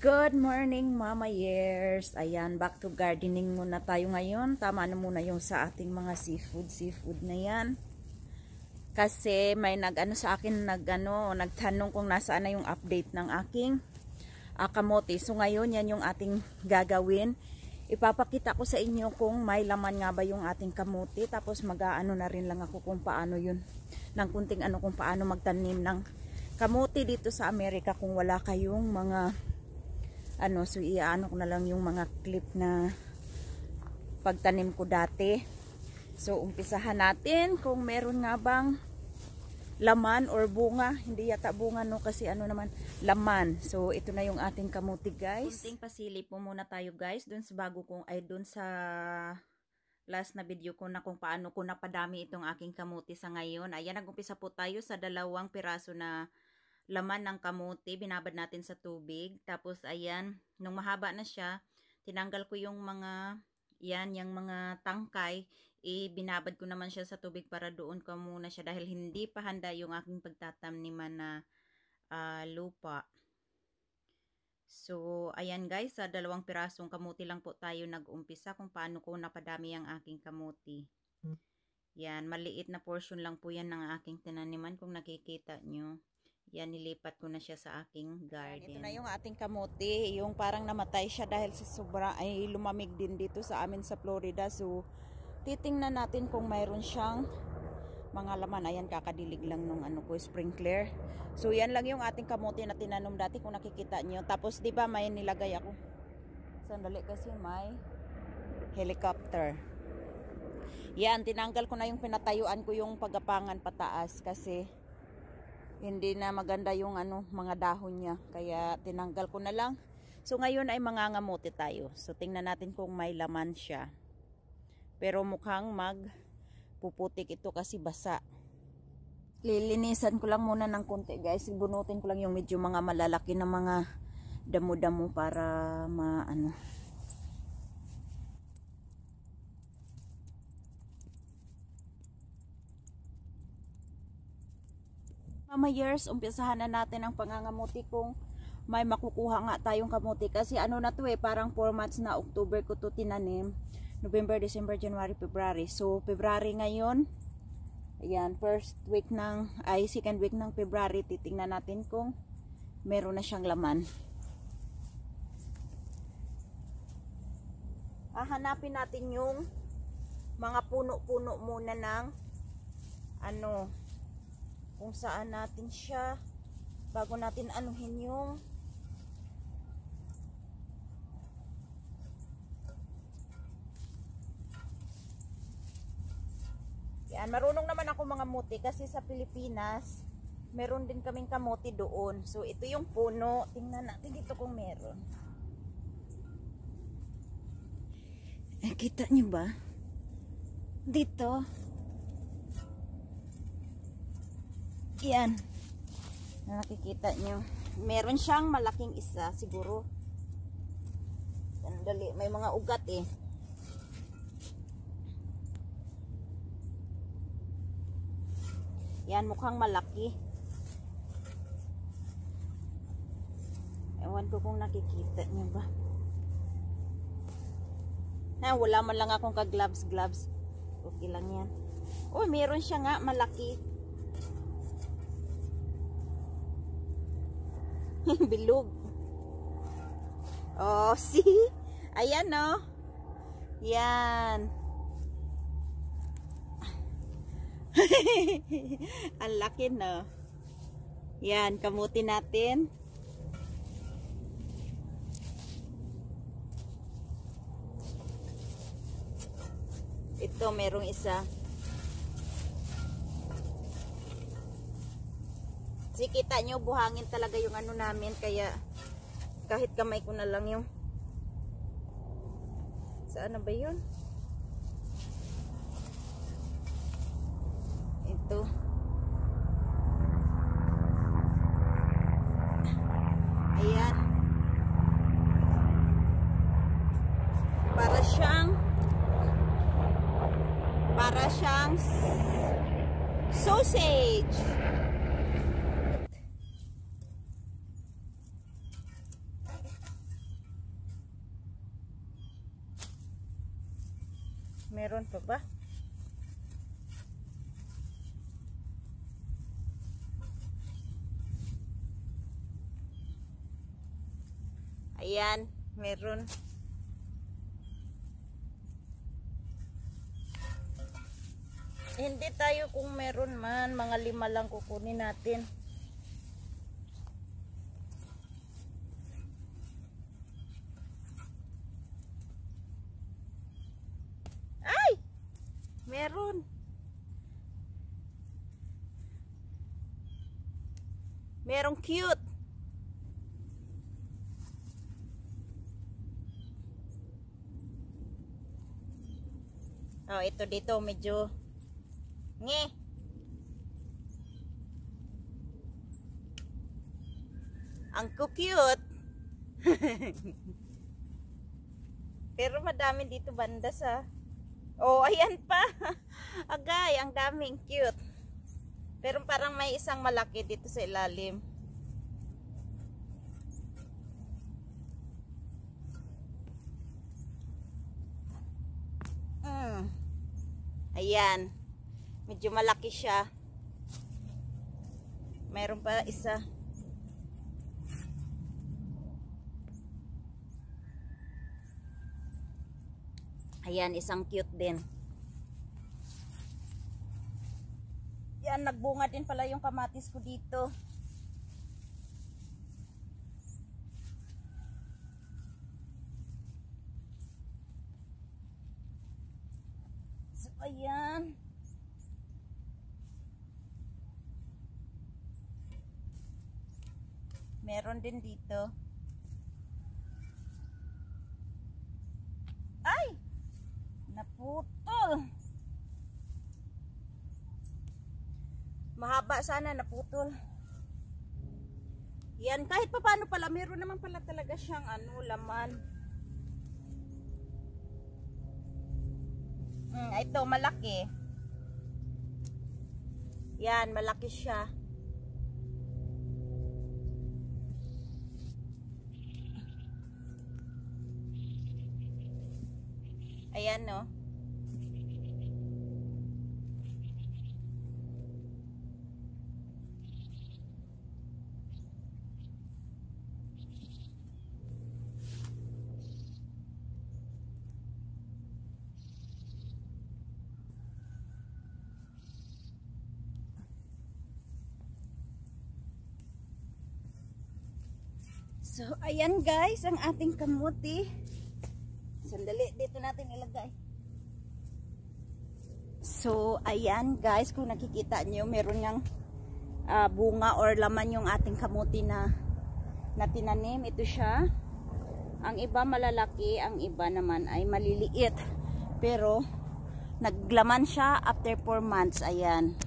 Good morning, Mama Years. Ayan, back to gardening muna tayo ngayon. Tama na muna yung sa ating mga seafood na yan. Kasi may nag-ano sa akin, nagtanong kung nasaan na yung update ng aking kamote. So ngayon, yan yung ating gagawin. Ipapakita ko sa inyo kung may laman nga ba yung ating kamote. Tapos mag-aano na rin lang ako kung paano yun. Nang kunting ano kung paano magtanim ng kamote dito sa Amerika kung wala kayong mga so iaano ko na lang yung mga clip na pagtanim ko dati. So umpisahan natin kung meron nga bang laman or bunga. Hindi yata bunga no, kasi ano naman laman. So ito na yung ating kamote, guys. Kunting pasilip po muna tayo, guys, dun sa bago kong dun sa last na video ko na kung paano ko napadami itong aking kamote sa ngayon. Ayan, nagumpisa po tayo sa 2 piraso na laman ng kamote, binabad natin sa tubig. Tapos ayan, nung mahaba na siya, tinanggal ko yung mga, yan, yung mga tangkay, binabad ko naman siya sa tubig para doon ko muna siya dahil hindi pa handa yung aking pagtataniman na lupa. So, ayan guys, sa 2 pirasong kamote lang po tayo nag-umpisa kung paano ko napadami ang aking kamote. Yan, maliit na portion lang po yan ng aking tinaniman kung nakikita nyo. Yan, nilipat ko na siya sa aking garden. Ito na yung ating kamote. Yung parang namatay siya dahil sa sobra, ay lumamig din dito sa amin sa Florida. So, titingnan natin kung mayroon siyang mga laman. Ayan, kakadilig lang nung sprinkler. So, yan lang yung ating kamote na tinanom dati kung nakikita nyo. Tapos, di ba may nilagay ako? Sandali kasi may helicopter. Yan, tinanggal ko na yung pinatayuan ko yung pagapangan pataas kasi hindi na maganda yung mga dahon niya, kaya tinanggal ko na lang. So ngayon ay mangangamote tayo. So tingnan natin kung may laman siya. Pero mukhang magpuputik ito kasi basa. Lilinisan ko lang muna ng konti, guys. Bunutin ko lang yung medyo mga malalaki na mga damo-damo para maano. Mama Years, umpisahan na natin ang pangangamuti kung may makukuha nga tayong kamuti. Kasi na to parang 4 months na. October ko to tinanim. November, December, January, February. So, February ngayon. Ayan, second week ng February. Titingnan natin kung meron na siyang laman. Hahanapin natin yung mga puno-puno muna ng kung saan natin siya bago natin anuhin yung yan. Marunong naman ako mangamote kasi sa Pilipinas meron din kaming kamote doon. So ito yung puno, tingnan natin dito kung meron. Nakita niyo ba dito? Yan, nakikita nyo meron siyang malaking isa siguro. Sandali, may mga ugat yan, mukhang malaki. Ewan ko kung nakikita nyo ba na wala man lang akong gloves. Okay lang yan. Oh, meron siya nga malaki. Bilog. Oh, see? Ayan, no? Yan. Ang laki, no? Yan, kamuti natin. Ito, merong isa. Kita nyo, buhangin talaga yung namin, kaya kahit kamay ko na lang yung saan na ba yun? Ito ayan, para siyang sausage. Meron pa ba? Ayan, meron. Hindi tayo kung meron man, mga 5 lang kukunin natin. Ay! Meron. Merong cute. Oh, ito dito medyo nge. Ang cute. Pero madami dito banda sa. Oh, ayan pa. Agay, ang daming cute. Pero parang may isang malaki dito sa ilalim. Ayan. Medyo malaki siya. Mayroon pa isa. Ayan, isang cute din. Yan, nagbunga din pala yung kamatis ko dito. Ayan. Meron din dito. Ay! Naputol. Mahaba sana, naputol. Yan, kahit pa paano pala, meron naman pala talaga siyang ano, laman. Ito malaki. Yan, malaki siya. Ayan, no. So, ayan guys, ang ating kamote. Sandali, dito natin ilagay. So, ayan guys, kung nakikita nyo, meron ngang bunga or laman yung ating kamote na tinanim. Ito siya. Ang iba malalaki, ang iba naman ay maliliit. Pero, naglaman siya after 4 months. Ayan.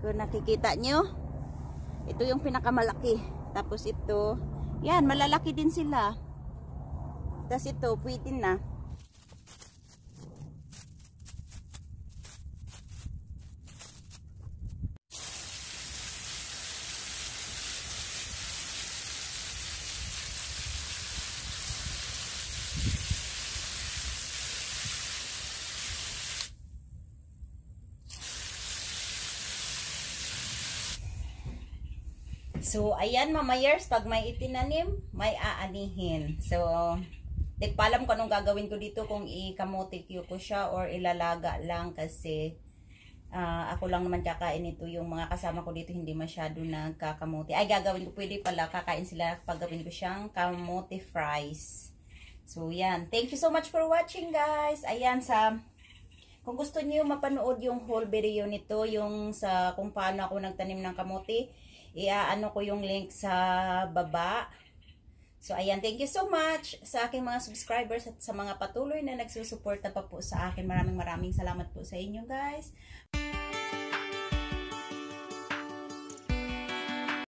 Kung nakikita nyo, ito yung pinakamalaki. Tapos ito, yan, malalaki din sila. Tapos ito, pwede na. So, ayan, Mama Years, pag may itinanim, may aanihin. So, di pa alam ko anong gagawin ko dito, kung i-kamote ko siya or ilalaga lang kasi ako lang naman kakain ito. Yung mga kasama ko dito hindi masyado nagkakamote. Ay, gagawin ko, pwede pala, kakain sila pag gawin ko siyang kamote fries. So, yan. Thank you so much for watching, guys. Ayan, kung gusto niyo mapanood yung whole video nito, yung sa kung paano ako nagtanim ng kamote, iaano ko yung link sa baba. So, ayan, thank you so much sa aking mga subscribers at sa mga patuloy na nagsusuporta pa po sa akin. Maraming salamat po sa inyo, guys.